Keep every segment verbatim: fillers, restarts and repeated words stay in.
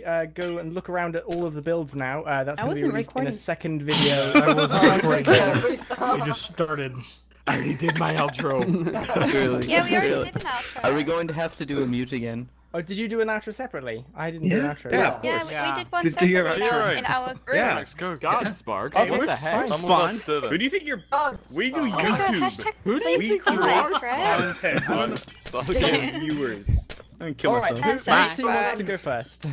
uh, go and look around at all of the builds now. Uh, that's going to be released recording. in a second video. I wasn't recording. You just started. I already did my outro. Really? Yeah, we already really. did an outro. Are we going to have to do a mute again? Oh, did you do an outro separately? I didn't yeah. do an outro. Yeah, of course. Yeah, yeah. we did one did separately right. now, right. in our group. Yeah, let's go. God, yeah. Sparks. Hey, what the heck? Some of us did it. Who do you think you're... Oh, we do YouTube. Who do you think create content on viewers? I'm gonna kill myself. Alright, Sparks wants to go first.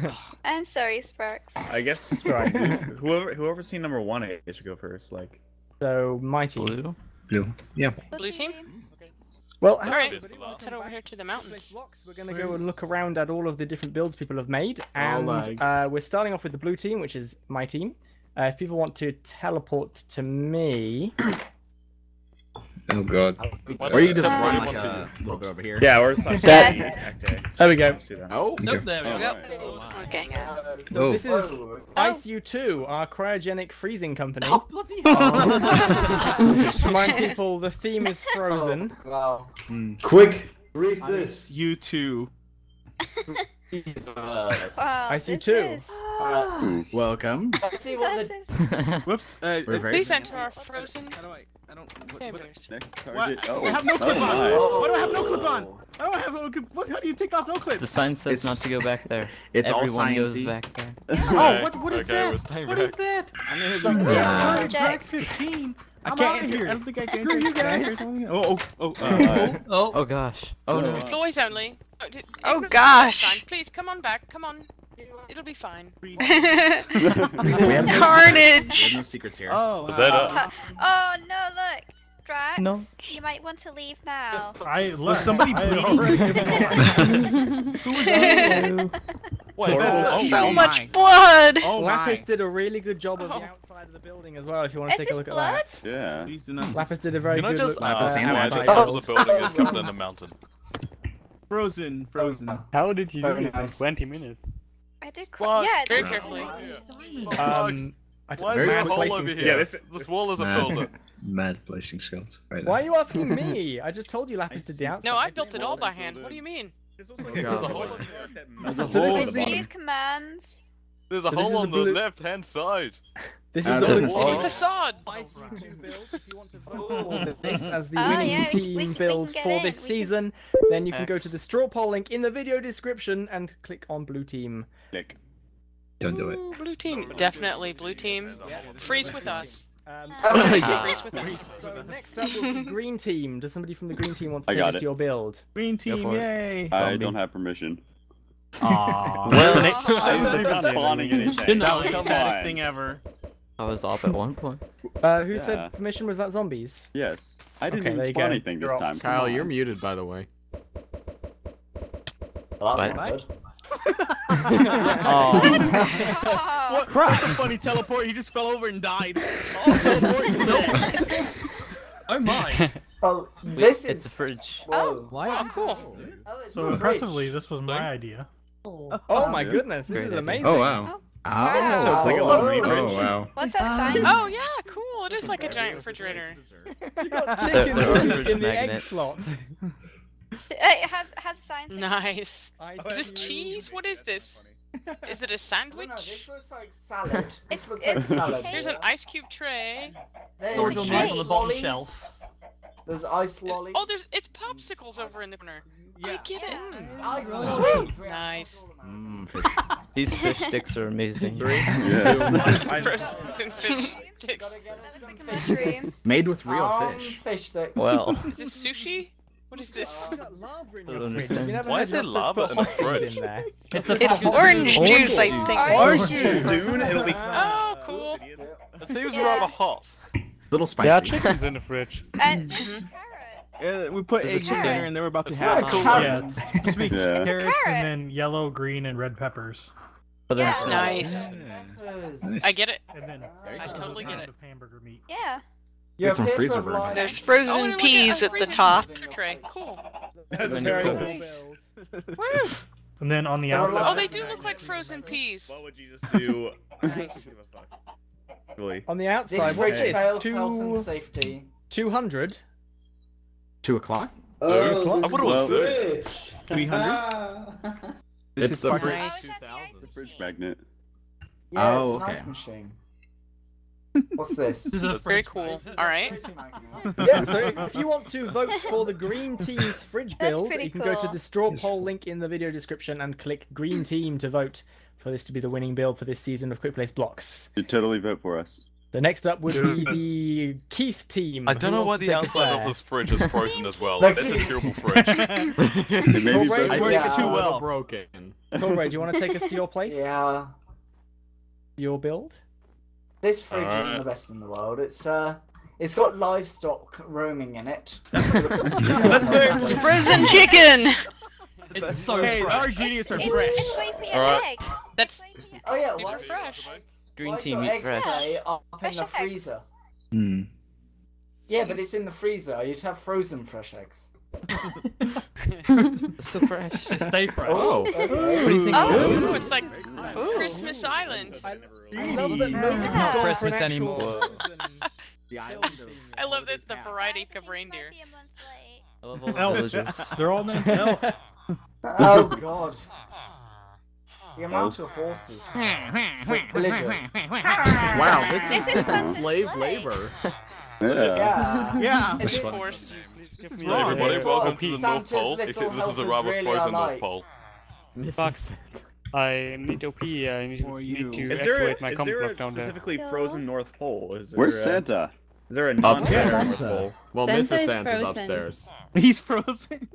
I'm sorry, Sparks. I guess it's right. Whoever, whoever's seen number one, it should go first. Like, So, my team. Blue? Blue. Yeah. Blue team? Well, all right. Let's head over here to the mountains. We're going to go and look around at all of the different builds people have made, and uh, we're starting off with the blue team, which is my team. Uh, if people want to teleport to me, oh god, or you just uh, run like a little bit over here. Yeah, or something. There we go. Oh, nope, there we go. Oh, okay. So this is I C U two, our cryogenic freezing company. Oh, bloody hell. Just to remind people, the theme is frozen. Oh, wow. Mm. Quick, read this. I C U two. Wow, I C U two. Is... Uh, welcome. See what the... is... Whoops. Uh, please enter our frozen. I don't. What, what, next target. Oh. I have no clip oh, on. Why do I have no clip on? I don't have no clip. What, how do you take off no clip? The sign says it's, not to go back there. It's Everyone all science-y. goes back there. Yeah. Oh, what? What is okay, that? What back. is that? I'm in track fifteen. I can't out of here. I don't think I can. Enter. You guys. Oh, oh, oh, uh, oh, oh, gosh. Oh no. Employees only. Oh, did, oh gosh. Please come on back. Come on. It'll be fine. we have no Carnage! Secrets. We have no secrets here. Oh, wow. Is that us? Oh no, look! Drax, no. you might want to leave now. I, was somebody bleeding? Who was that? What, oh, oh, so oh much my. blood! Oh, Lapis did a really good job of oh. the outside of the building as well, if you want to is take a look blood? at that. Yeah. Lapis did a very Can good job. Can I just imagine uh, oh. the building is covered in a mountain? Frozen, frozen. How did you do this in twenty minutes? I did quite. Yeah, very carefully. Um, I Why is there a hole over here? Yeah, this, this wall is a builder. Mad placing skills. Right Why are you asking me? I just told you Lapis did the outside. No, I built it all by hand. What do you mean? There's also a hole. There's a hole. These commands. There's a hole on the left-hand side. This is the facade. This as the winning team build for this season. Then you can go to the straw poll link in the video description and click on blue team. Nick, don't do it. Blue team, definitely blue team. Freeze with us. Um, freeze with us. So next up will be green team. Does somebody from the green team want to take us to your build? Green team, yay! I don't have permission. Aww. Well, I wasn't even spawning anything. That was the saddest thing ever. I was off at one point. Uh, who yeah. said permission? Was that zombies? Yes. I didn't okay, even spawn anything this Drop. time. Kyle, you're muted, by the way. Well, what? Oh. What? That's a funny teleport. He just fell over and died. Oh, teleport! No. Oh my. Oh, this Wait, is. It's a fridge. Oh, wow, oh, cool. Oh, it's so impressively, this was my idea. Oh, oh, oh my dude. goodness, this Great is amazing. Idea. Oh wow. Oh. Wow. So it's like a little refrigerator. Oh, wow. What's that sign? Oh yeah, cool. It is like a giant refrigerator. You got chicken in the egg slot. It has has a sign. Nice. Is this cheese? What is this? Is it a sandwich? No, no, this looks like salad. This looks like salad. Here's an ice cube tray. There's a nice on the bottom shelf. There's ice lollies. Oh, there's it's popsicles over in the corner. Yeah. I get yeah. it. Ice lollies. Nice. Mm, fish. These fish sticks are amazing. Three, yes. First in fish sticks. Made with real um, fish. Fish sticks. Well. Is this sushi? What is this? Why is there lava in the fridge? It's, it's orange juice, I think. Orange juice. Soon it'll be. Oh, cool. It seems yeah. rather hot. Little spicy. There are chickens in the fridge. And yeah, we put eggs in there, and then we're about to have cool. Yeah, it's be yeah. carrots and then yellow, green, and red peppers. Yeah. Oh, nice. Yeah. I get it. And then I totally get it. Hamburger meat. Yeah. You get some freezer burger. There's frozen oh, peas at, at the top. Cool. That's very cool. Nice. And then on the outside. Oh, they do look like frozen peas. What would you just do? Nice. Really? On the outside, which is two safety. Two hundred. Two o'clock? Oh, I thought it was six. three hundred? This it's is the fridge. It's the fridge magnet. Yeah, oh, it's an okay. Ice machine. What's this? This is a very cool. All right. Yeah. So if you want to vote for the green team's fridge build, you can cool. go to the straw poll link in the video description and click green team to vote for this to be the winning build for this season of Quick Place Blocks. You totally vote for us. The next up would be the Keith team. I don't know why the outside of this fridge is frozen as well. Like, it's a terrible fridge. It may be broken. I think it's too well broken. Torbray, do you want to take us to your place? Yeah. Your build? This fridge right. isn't the best in the world. It's uh, it's got livestock roaming in it. That's very it's frozen chicken. It's so hey, fresh. Our ingredients it's, are fresh. It's, it's all right. Eggs. That's oh yeah, why fresh? Green why team eat fresh. Today up fresh in the eggs. Freezer. Hmm. Yeah, but it's in the freezer. You'd have frozen fresh eggs. It's still fresh. Stay fresh. Oh, okay. What do you think? Oh, so? Ooh, it's like ooh. Christmas Island. I love that yeah. It's not Christmas anymore. The island of I love that the variety of reindeer. I love all the villagers. They're all named Elf. Oh God. The amount of horses. Villagers. Wow, this is, this is such slave labor. Yeah. Yeah. yeah. It's forced. This is wrong. Everybody, this is welcome to the Santa's North Pole. Except this is a rather really frozen North Pole. Fox, I need O P. I need, need to is there evacuate a, my complex down there. Specifically no. frozen North Pole? Is there Where's a, Santa? Is there a non-frozen North Pole? Well, Santa Missus Santa's frozen. Upstairs. He's frozen.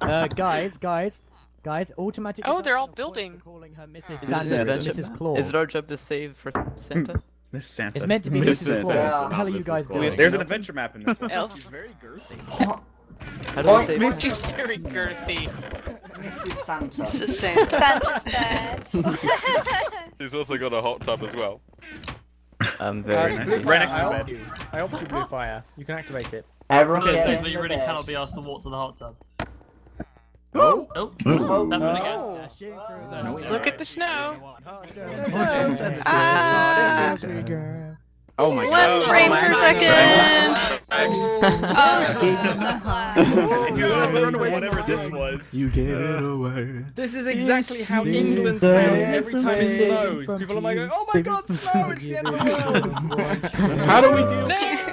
uh, guys, guys. Guys, automatically. Oh, they're all building. Calling her Missus Santa, and Missus Claus. Is it our job to save for Santa? Miss Santa. It's meant to be Missus Claus. What the hell are you guys doing? There's an adventure map in this one. Elf. She's very girthy. How do I say that? She's very girthy. Missus Santa. Missus Santa. Santa's bed. She's also got a hot tub as well. Um, very nice. Right next to the bed. I hope you blue fire. You can activate it. Everyone okay, so you really cannot be asked to walk to the hot tub. Oh. Oh. Oh. Oh. Oh. Look at the snow. Ah. Oh my god. One frame oh, per second. Oh. You remember whatever this was. You gave it away. This is exactly how England sounds every time it snows. People are like, oh my god, snow, it's the end of the world. How do we do this?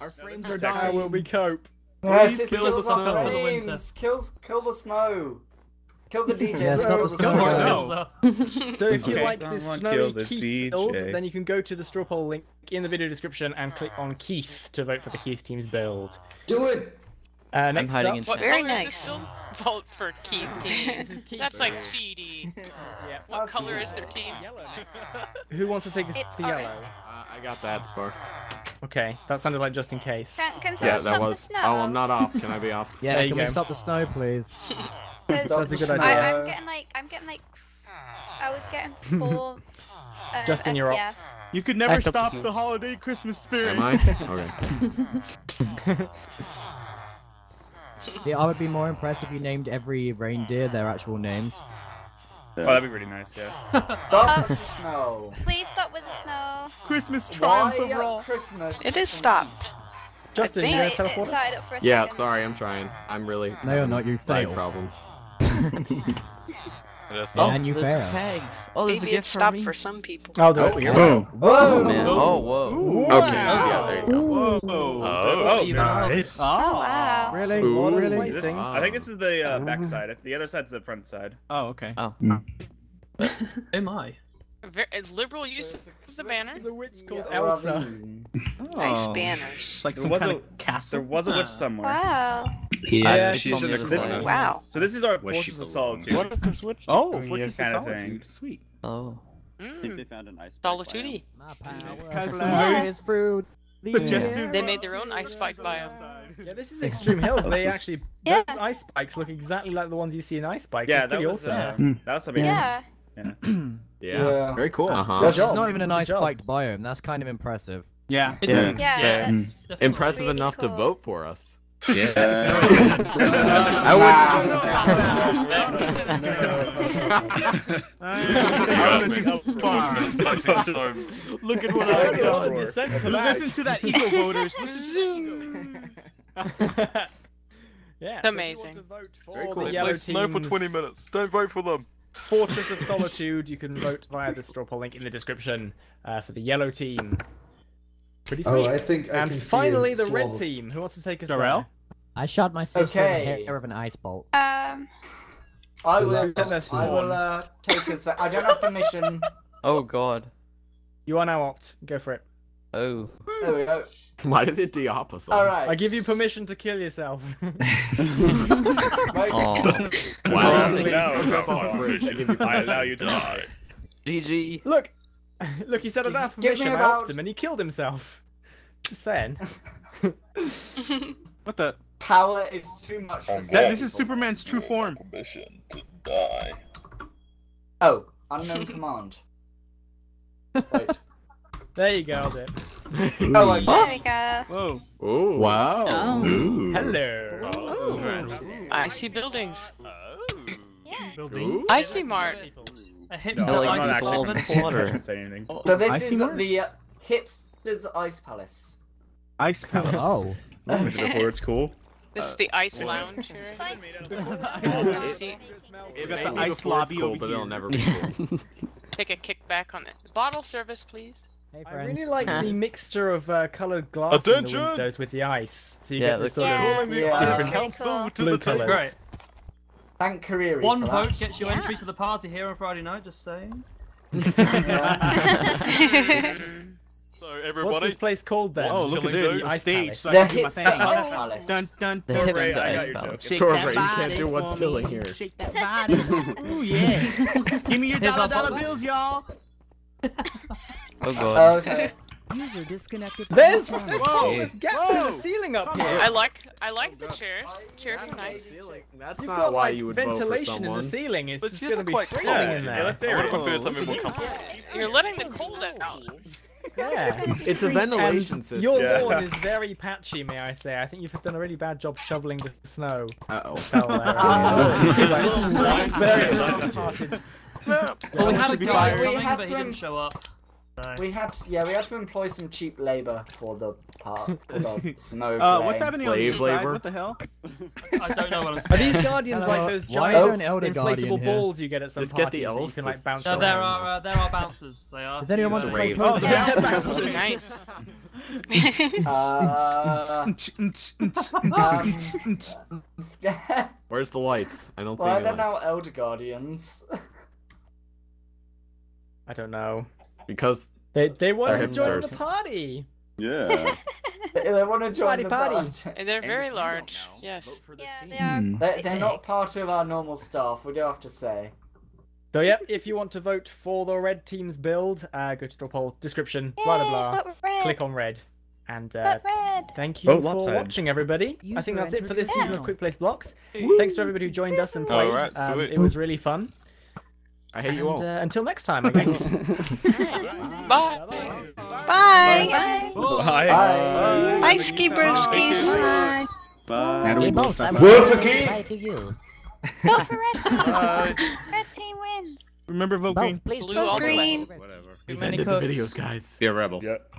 Our frames are dying. How will we cope? Yes, this kills, kills our frames! Kills, kill the snow! Kill the D J! Yeah, no, snow. Snow. So if okay. you like this snowy Keith the build, then you can go to the straw poll link in the video description and click on Keith to vote for the Keith team's build. Do it! Uh, next I'm hiding up, in very nice. Is this vote for Keith team. That's like cheaty. Yeah. What color is their team? Who wants to take this to yellow? Right. Uh, I got that, Sparks. Okay, that sounded like just in case. Can, can yeah, that was. Oh, I'm not off. Can I be off? Yeah, there you can go. We stop the snow, please? That's a good idea. I, I'm getting like, I'm getting like, I was getting four. Uh, just in your ops. You could never Act stop the holiday Christmas spirit. Am I? Okay. Yeah, I would be more impressed if you named every reindeer their actual names. Oh, that'd be really nice, yeah. Stop with the snow. Please stop with the snow. Christmas triumph overall. Christmas. It is stopped. Justin, you gotta teleport us? Yeah, second. Sorry, I'm trying. I'm really. No, you're not. You failed. Problems. Oh, and you failed. Tags. Oh, there's Maybe a gift stopped for, for some people. Oh, there we go. Whoa, man. Oh, whoa. Okay. Oh, yeah, there you go. Whoa. Oh, oh nice. Oh, wow. Really? Ooh, really? This, I think this is the uh, back side. The other side's the front side. Oh, okay. Oh. Mm. Am I? Very liberal use of the banners. The witch called Elsa. Oh. Nice banners. Like there some was kind a of castle. There was a witch somewhere. Wow. Yeah, yeah she's in the corner. Wow. So this is our was Fortress of Solitude. What is this witch? Oh, oh Fortress yeah, of Solitude. Sweet. Oh. Mm. I think they found an ice Solitude. Nice fruit. Yeah. They made their own ice spike biome. Yeah, this is Extreme Hills. They actually yeah. those ice spikes look exactly like the ones you see in ice spikes. Yeah, that was awesome. That was something. Yeah. Yeah. Yeah. Very cool. Uh-huh. Well, it's not even a nice spiked biome. That's kind of impressive. Yeah. It is. Yeah. yeah. That's impressive really enough cool. to vote for us. Yeah. I wouldn't. Look at what I got. Listen to that ego voters. Listen to that ego. Yeah, it's amazing. So vote for Very cool. They play Snow for twenty minutes. Don't vote for them. Fortress of Solitude. You can vote via the straw poll link in the description uh, for the yellow team. Pretty sweet. Oh, I think I and can finally, see the red team. Who wants to take us? Darrell? I shot my sister okay. in the hair of an ice bolt. Um. I will. I will uh, take us. I don't have permission. Oh God. You are now opt. Go for it. Oh. There we go. Why did it de-op us all? All right. I give you permission to kill yourself. Oh. Wow. No, come on. Permission. I allow you to die. G G. Look. Look, he said enough permission. I about... helped him and he killed himself. Just saying. What the? Power is too much for that. This is Superman's true form. Permission to die. Oh. Unknown command. Wait. There you go, dude. Oh my God. There we go. Whoa. Ooh. Wow. Oh. Ooh. Hello. Ooh. I see buildings. Oh. Yeah. Buildings. I see Mart. A hipster no, like ice palace. Doesn't say anything. So this I is the uh, hipster's ice palace. Ice palace. Oh. Oh is it before it's cool. This is the ice uh, lounge here. We've got the ice lobby cool, over but here. It'll never be cool. Take a kickback on it. Bottle service, please. Hey, I really like the mixture of uh, coloured glass in the windows with the ice. So you yeah, get this sort yeah. of yeah. different council to the table. Right. Thank Career. One vote that. gets you yeah. entry to the party here on Friday night, just saying. So everybody, what's this place called then? Oh, look at this. Ice stage. So I can do my thing. Ice palace. Dun, dun, dun. Torbray, I got your joke. Torbray, you can't do what's chilling here. Shake that body. Ooh, yeah. Give me your dollar dollar bills, y'all. Oh God. Okay. User disconnected. There's this this gap Whoa. to the ceiling up here. I like I like oh, the chairs. Chairs are nice. Ceiling. That's You've not got, why like, you would ventilation in the ceiling. It's just gonna be freezing in there. Let's air it. You're letting the cold out. Yeah, it's a ventilation and system. Your yeah. lawn is very patchy, may I say. I think you've done a really bad job shoveling the snow. Uh oh. Fell there. Oh. Very light-hearted. Well, yeah, we, we had to fire we had but to he didn't show up. No. We had to, yeah, we had to employ some cheap labour for the park, for the snow. Uh, what's happening on the side? What the hell? I don't know what I'm saying. Are these guardians uh, like those giant inflatable balls you get at some Just parties? Get the elves. So you can like bounce. No, there are uh, there are bouncers. They are. Does anyone want to play? Oh, the bouncers. Nice. uh, um, I'm scared. Where's the lights? I don't see. Why are there now elder guardians? I don't know. Because they they want to join the party. Yeah. they, they want to join party the party. And they're very and large. Know, yes. Yeah, they are mm. they, they're not part of our normal staff. We do have to say. So yeah, if you want to vote for the red team's build, uh, go to the poll description. Yay, blah blah blah. Click on red. And uh, red. thank you oh, for watching, everybody. User I think that's it for this season of Quick Place Blocks. Woo. Thanks to everybody who joined us and played. All right, um, it was really fun. I hate and, you all. Uh, until next time, I guess. Bye. Bye. Bye. Bye. Bye. Bye. Ski brewskis. Bye. Bye. Vote for Keith. Go for red team. Bye. Red team wins. Remember vote green. Vote green. Whatever. We've ended the videos, guys. Be a rebel. Yep.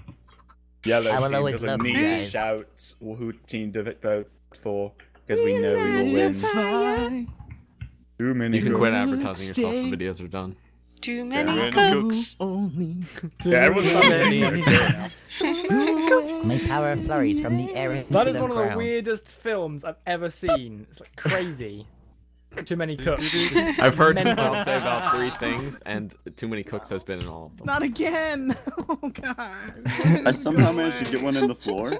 Yellow I will team always love you guys. Shout who team to vote for because we know we will win. Too many you can quit advertising yourself when videos are done. Too many yeah. cooks. Yeah, everyone's not many. My power flurries from the air into the ground. That is one of the weirdest films I've ever seen. It's like crazy. Too many cooks. I've heard Kyle say about three things, and too many cooks has been in all of them. Not again! Oh God. I somehow managed to get one in the floor.